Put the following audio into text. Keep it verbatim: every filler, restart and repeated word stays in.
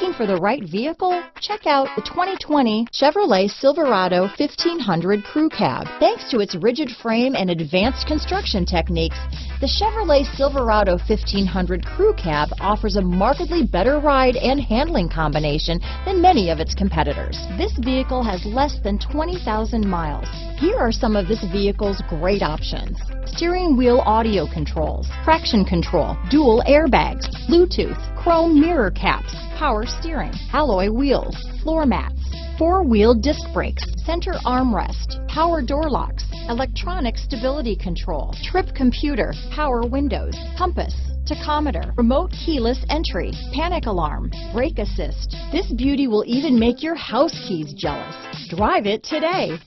Looking for the right vehicle? Check out the twenty twenty Chevrolet Silverado fifteen hundred Crew Cab. Thanks to its rigid frame and advanced construction techniques, the Chevrolet Silverado fifteen hundred Crew Cab offers a markedly better ride and handling combination than many of its competitors. This vehicle has less than twenty thousand miles. Here are some of this vehicle's great options: steering wheel audio controls, traction control, dual airbags, Bluetooth, chrome mirror caps, power steering, alloy wheels, floor mats, four-wheel disc brakes, center armrest, power door locks, electronic stability control, trip computer, power windows, compass, tachometer, remote keyless entry, panic alarm, brake assist. This beauty will even make your house keys jealous. Drive it today.